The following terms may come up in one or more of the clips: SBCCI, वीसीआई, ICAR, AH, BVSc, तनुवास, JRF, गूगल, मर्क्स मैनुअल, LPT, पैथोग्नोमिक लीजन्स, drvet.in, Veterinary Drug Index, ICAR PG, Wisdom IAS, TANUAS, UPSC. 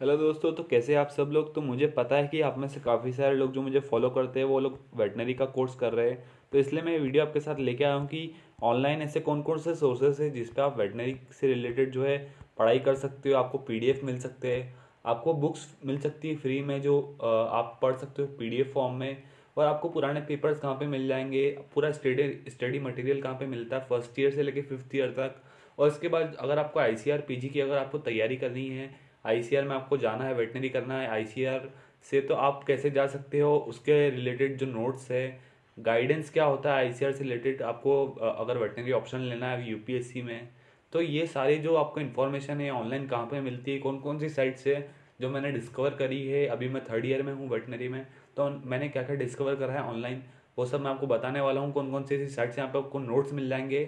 Hello दोस्तों, तो कैसे आप सब लोग। तो मुझे पता है कि आप में से काफ़ी सारे लोग जो मुझे फॉलो करते हैं वो लोग वेटनरी का कोर्स कर रहे हैं, तो इसलिए मैं वीडियो आपके साथ लेके आया हूँ कि ऑनलाइन ऐसे कौन कौन से सोर्सेस हैं जिस पे आप वेटनरी से रिलेटेड जो है पढ़ाई कर सकते हो। आपको PDF मिल सकते हैं, आपको बुक्स मिल सकती है फ्री में जो आप पढ़ सकते हो PDF फॉर्म में, और आपको पुराने पेपर्स कहाँ पे मिल जाएंगे, पूरा स्टडी मटेरियल कहाँ पे मिलता है फर्स्ट ईयर से लेके फिफ्थ ईयर तक। और इसके बाद अगर आपको ICAR PG की अगर आपको तैयारी करनी है, ICAR में आपको जाना है, वेटनरी करना है ICAR से, तो आप कैसे जा सकते हो, उसके रिलेटेड जो नोट्स है, गाइडेंस क्या होता है ICAR से रिलेटेड, आपको अगर वेटनरी ऑप्शन लेना है UPSC में, तो ये सारे जो आपको इन्फॉर्मेशन है ऑनलाइन कहाँ पे मिलती है, कौन कौन सी साइट्स है जो मैंने डिस्कवर करी है। अभी मैं थर्ड ईयर में हूँ वेटनरी में, तो मैंने क्या क्या डिस्कवर करा है ऑनलाइन वो सब मैं आपको बताने वाला हूँ। कौन कौन सी ऐसी साइट्स हैं यहाँ पर आपको नोट्स मिल जाएंगे,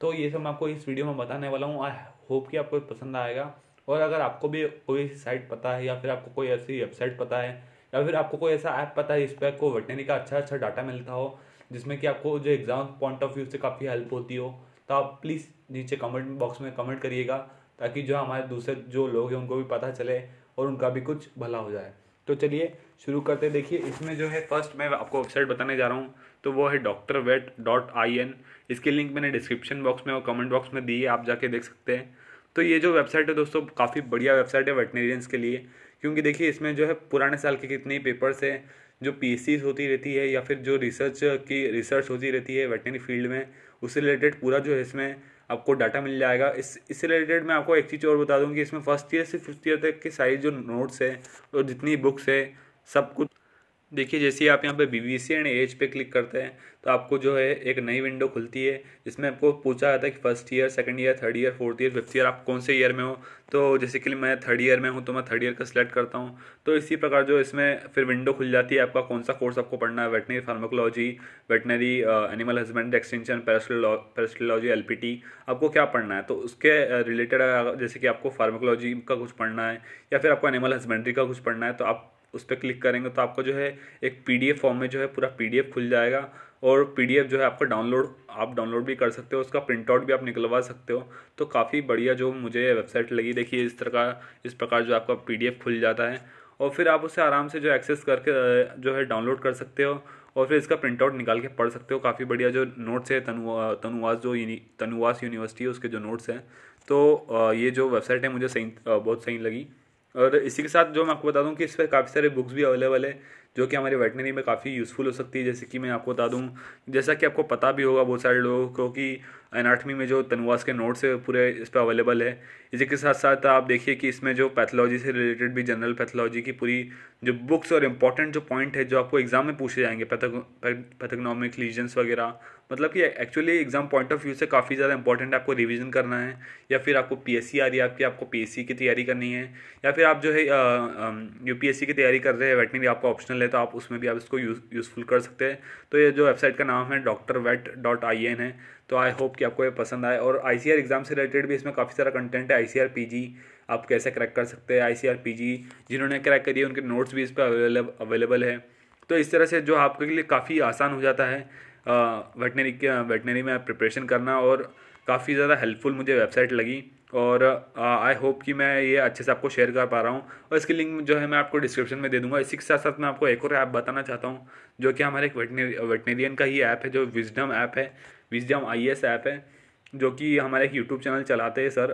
तो ये सब मैं आपको इस वीडियो में बताने वाला हूँ। आई होप कि आपको पसंद आएगा। और अगर आपको भी कोई साइट पता है, या फिर आपको कोई ऐसी वेबसाइट पता है, या फिर आपको कोई ऐसा ऐप पता है जिस पर आपको वेटनरी का अच्छा अच्छा डाटा मिलता हो, जिसमें कि आपको जो एग्ज़ाम पॉइंट ऑफ व्यू से काफ़ी हेल्प होती हो, तो आप प्लीज़ नीचे कमेंट बॉक्स में कमेंट करिएगा, ताकि जो हमारे दूसरे जो लोग हैं उनको भी पता चले और उनका भी कुछ भला हो जाए। तो चलिए शुरू करते। देखिए इसमें जो है फर्स्ट मैं आपको वेबसाइट बताने जा रहा हूँ, तो वो है drvet.in। इसकी लिंक मैंने डिस्क्रिप्शन बॉक्स में और कमेंट बॉक्स में दी है, आप जाके देख सकते हैं। तो ये जो वेबसाइट है दोस्तों काफ़ी बढ़िया वेबसाइट है वेटनेरियंस के लिए, क्योंकि देखिए इसमें जो है पुराने साल के कितने पेपर्स हैं, जो PhDs होती रहती है या फिर जो रिसर्च होती रहती है वेटनरी फील्ड में, उससे रिलेटेड पूरा जो है इसमें आपको डाटा मिल जाएगा। इससे रिलेटेड मैं आपको एक चीज़ और बता दूं कि इसमें फर्स्ट ईयर से फिफ्थ ईयर तक के सारी जो नोट्स है और जितनी बुक्स है सब कुछ। देखिए जैसे आप यहाँ पे BVSc and AH पे क्लिक करते हैं, तो आपको जो है एक नई विंडो खुलती है, जिसमें आपको पूछा जाता है कि first year, second year, third year, fourth year, fifth year, आप कौन से ईयर में हो। तो जैसे कि मैं थर्ड ईयर में हूँ, तो मैं थर्ड ईयर का सिलेक्ट करता हूँ। तो इसी प्रकार जो इसमें फिर विंडो खुल जाती है आपका कौन सा कोर्स आपको पढ़ना है, veterinary pharmacology, veterinary animal husbandry, extension parasitology, LPT, आपको क्या पढ़ना है। तो उसके रिलेटेड जैसे कि आपको फार्माकोलॉजी का कुछ पढ़ना है या फिर आपको एनिमल हस्बेंड्री का कुछ पढ़ना है, तो आप उस पर क्लिक करेंगे तो आपको जो है एक PDF फॉर्म में जो है पूरा PDF खुल जाएगा। और PDF जो है आपका आप डाउनलोड भी कर सकते हो, उसका प्रिंटआउट भी आप निकलवा सकते हो। तो काफ़ी बढ़िया जो मुझे वेबसाइट लगी। देखिए इस प्रकार जो आपका PDF खुल जाता है, और फिर आप उसे आराम से जो एक्सेस करके जो है डाउनलोड कर सकते हो, और फिर इसका प्रिंटआउट निकाल के पढ़ सकते हो। काफ़ी बढ़िया जो नोट्स है तनुआस यूनिवर्सिटी उसके जो नोट्स हैं, तो ये जो वेबसाइट है मुझे बहुत सही लगी। और इसी के साथ जो मैं आपको बता दूं कि इस पर काफ़ी सारे बुक्स भी अवेलेबल है, जो कि हमारी वेटनरी में काफ़ी यूज़फुल हो सकती है। जैसे कि मैं आपको बता दूं, जैसा कि आपको पता भी होगा बहुत सारे लोगों को कि एनाटमी में जो तनुआस के नोट्स है पूरे इस पर अवेलेबल है। इसी के साथ साथ आप देखिए कि इसमें जो पैथोलॉजी से रिलेटेड भी, जनरल पैथोलॉजी की पूरी जो बुक्स और इंपॉर्टेंट जो पॉइंट है जो आपको एग्जाम में पूछे जाएंगे, पैथोग्नोमिक लीजन्स वगैरह, मतलब कि actually exam point of view से काफ़ी ज़्यादा इंपॉर्टेंट आपको रिवीजन करना है, या फिर आपको PSC आ रही है आपकी, आपको PSC की तैयारी करनी है, या फिर आप जो है UPSC की तैयारी कर रहे हैं, वेटनरी आपका ऑप्शनल है, तो आप उसमें भी आप इसको यूज़फुल कर सकते हैं। तो ये जो वेबसाइट का नाम है drvet.in है। तो आई होप कि आपको ये पसंद आए। और ICAR एग्ज़ाम से रिलेटेड भी इसमें काफ़ी सारा कंटेंट है। ICAR PG आप कैसे क्रैक कर सकते हैं, ICAR PG जिन्होंने क्रैक करी है उनके नोट्स भी इस पर अवेलेबल है। तो इस तरह से जो आपके लिए काफ़ी आसान हो जाता है वेटनरी में प्रिपरेशन करना, और काफ़ी ज़्यादा हेल्पफुल मुझे वेबसाइट लगी। और आई होप कि मैं ये अच्छे से आपको शेयर कर पा रहा हूँ, और इसकी लिंक जो है मैं आपको डिस्क्रिप्शन में दे दूँगा। इसी के साथ साथ मैं आपको एक और ऐप बताना चाहता हूँ, जो कि हमारे एक वेटनेरियन का ही ऐप है, जो विजडम ऐप है, Wisdom IAS ऐप है, जो कि हमारे एक यूट्यूब चैनल चलाते हैं सर,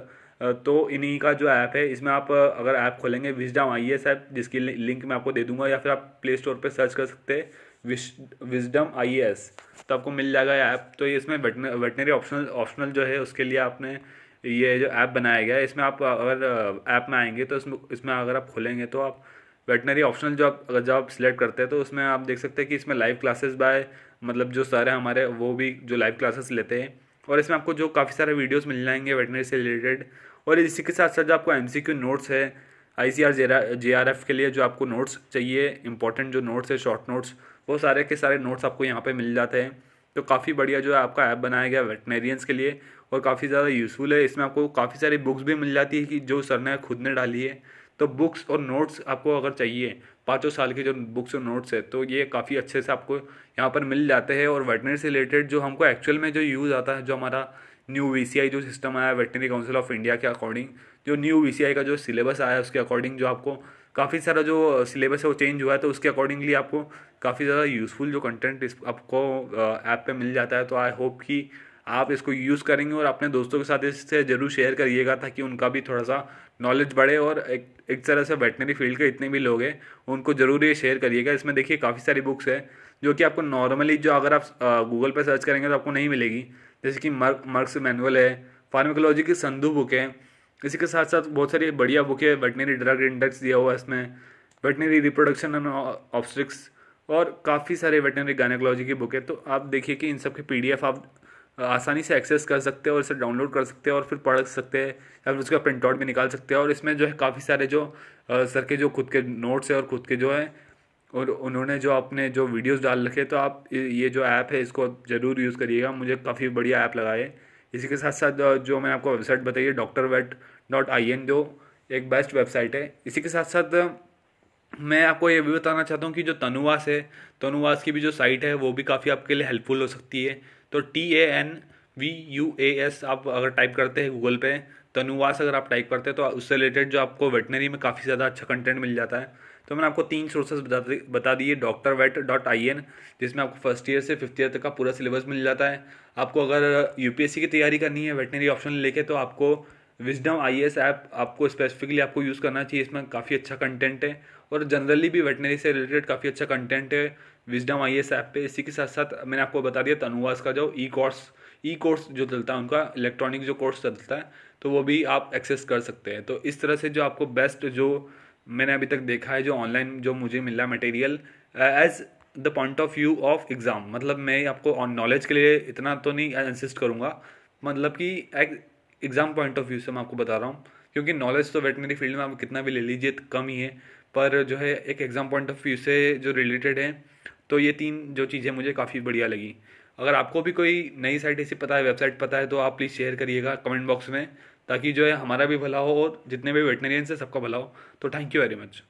तो इन्हीं का जो ऐप है, इसमें आप अगर ऐप खोलेंगे Wisdom IAS ऐप, जिसकी लिंक मैं आपको दे दूँगा, या फिर आप प्ले स्टोर पर सर्च कर सकते हैं Wisdom IAS, तो आपको मिल जाएगा ये ऐप। तो ये इसमें वेटनरी ऑप्शनल जो है उसके लिए आपने ये जो ऐप बनाया गया है, इसमें आप अगर ऐप में आएंगे तो इसमें अगर आप खोलेंगे तो आप वेटनरी ऑप्शनल जब आप सिलेक्ट करते हैं, तो उसमें आप देख सकते हैं कि इसमें लाइव क्लासेस बाय, मतलब जो सारे हमारे वो भी जो लाइव क्लासेस लेते हैं, और इसमें आपको जो काफ़ी सारे वीडियोज़ मिल जाएंगे वेटनरी से रिलेटेड। और इसी के साथ साथ जो आपको MCQ नोट्स है ICAR JRF के लिए, जो आपको नोट्स चाहिए, इंपॉर्टेंट जो नोट्स है, शॉर्ट नोट्स, वो सारे के सारे नोट्स आपको यहाँ पे मिल जाते हैं। तो काफ़ी बढ़िया जो है आपका ऐप बनाया गया वेटनेरियंस के लिए, और काफ़ी ज़्यादा यूज़फुल है। इसमें आपको काफ़ी सारी बुक्स भी मिल जाती है कि जो सर ने खुद ने डाली है। तो बुक्स और नोट्स आपको अगर चाहिए, पाँचों साल के जो बुक्स और नोट्स है, तो ये काफ़ी अच्छे से आपको यहाँ पर मिल जाते हैं। और वेटनरी से रिलेटेड जो हमको एक्चुअल में जो यूज़ आता है, जो हमारा न्यू वीसीआई जो सिस्टम आया वेटनरी काउंसिल ऑफ इंडिया के अकॉर्डिंग, जो न्यू वीसीआई का जो सिलेबस आया उसके अकॉर्डिंग जो आपको काफ़ी सारा जो सिलेबस है वो चेंज हुआ है, तो उसके अकॉर्डिंगली आपको काफ़ी ज़्यादा यूज़फुल जो कंटेंट आपको ऐप पे मिल जाता है। तो आई होप कि आप इसको यूज़ करेंगे और अपने दोस्तों के साथ इससे ज़रूर शेयर करिएगा ताकि उनका भी थोड़ा सा नॉलेज बढ़े और एक तरह से वेटनरी फील्ड के इतने भी लोग हैं उनको ज़रूर ये शेयर करिएगा। इसमें देखिए काफ़ी सारी बुक्स है जो कि आपको नॉर्मली जो अगर आप गूगल पर सर्च करेंगे तो आपको नहीं मिलेगी, जैसे कि मर्क्स मैनुअल है, फार्माकोलॉजी की संधु बुक है, इसी के साथ साथ बहुत सारी बढ़िया बुक है, वेटनरी ड्रग इंडेक्स दिया हुआ है इसमें, वेटनरी रिप्रोडक्शन ऑन ऑब्स्ट्रिक्स और काफ़ी सारे वेटनरी गायनेकोलॉजी की बुक है। तो आप देखिए कि इन सब के PDF आप आसानी से एक्सेस कर सकते हैं और इसे डाउनलोड कर सकते हैं और फिर पढ़ सकते हैं या फिर उसका प्रिंट आउट भी निकाल सकते हैं। और इसमें जो है काफ़ी सारे जो सर के जो खुद के नोट्स है और खुद के जो है और उन्होंने जो अपने जो वीडियोस डाल रखे, तो आप ये जो ऐप है इसको ज़रूर यूज़ करिएगा, मुझे काफ़ी बढ़िया ऐप लगा है। इसी के साथ साथ जो मैंने आपको वेबसाइट बताई है drvet.in जो एक बेस्ट वेबसाइट है। इसी के साथ साथ मैं आपको ये भी बताना चाहता हूँ कि जो तनुवास है, तनुवास की भी जो साइट है वो भी काफ़ी आपके लिए हेल्पफुल हो सकती है। तो TANUAS आप अगर टाइप करते हैं गूगल पे, तनुवास अगर आप टाइप करते हैं तो उससे रिलेटेड जो आपको वेटनरी में काफ़ी ज़्यादा अच्छा कंटेंट मिल जाता है। तो मैंने आपको 3 सोर्सेज बता दिए, drvet.in जिसमें आपको फर्स्ट ईयर से 5th ईयर तक का पूरा सिलेबस मिल जाता है। आपको अगर UPSC की तैयारी करनी है वेटनरी ऑप्शन लेके तो आपको विजडम IAS ऐप आपको स्पेसिफिकली आपको यूज़ करना चाहिए, इसमें काफ़ी अच्छा कंटेंट है और जनरली भी वेटनरी से रिलेटेड काफ़ी अच्छा कंटेंट है विजडम IAS ऐप पे। इसी के साथ साथ मैंने आपको बता दिया तनुवास का जो ई कोर्स जो चलता है उनका इलेक्ट्रॉनिक जो कोर्स चलता है तो वो भी आप एक्सेस कर सकते हैं। तो इस तरह से जो आपको बेस्ट जो मैंने अभी तक देखा है जो ऑनलाइन जो मुझे मिला material as the point of view of exam, मतलब मैं आपको ऑन नॉलेज के लिए इतना तो नहीं इंसिस्ट करूँगा, मतलब कि एग्ज़ाम पॉइंट ऑफ व्यू से मैं आपको बता रहा हूँ, क्योंकि नॉलेज तो वेटनरी फील्ड में आप कितना भी ले लीजिए कम ही है, पर जो है एक एग्ज़ाम पॉइंट ऑफ व्यू से जो रिलेटेड है। तो ये 3 जो चीज़ें मुझे काफ़ी बढ़िया लगी। अगर आपको भी कोई नई साइट ऐसी पता है, वेबसाइट पता है, तो आप प्लीज़ शेयर करिएगा कमेंट बॉक्स में ताकि जो है हमारा भी भला हो और जितने भी वेटनरियन से सबका भला हो। तो थैंक यू वेरी मच।